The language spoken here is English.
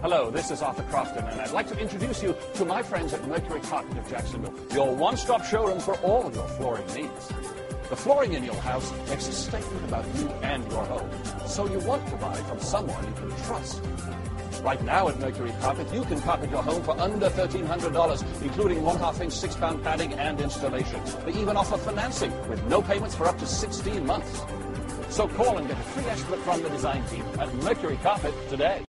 Hello, this is Arthur Crofton, and I'd like to introduce you to my friends at Mercury Carpet of Jacksonville, your one-stop showroom for all your flooring needs. The flooring in your house makes a statement about you and your home, so you want to buy from someone you can trust. Right now at Mercury Carpet, you can carpet your home for under $1,300, including 1/2-inch, 6-pound padding and installation. They even offer financing with no payments for up to 16 months. So call and get a free estimate from the design team at Mercury Carpet today.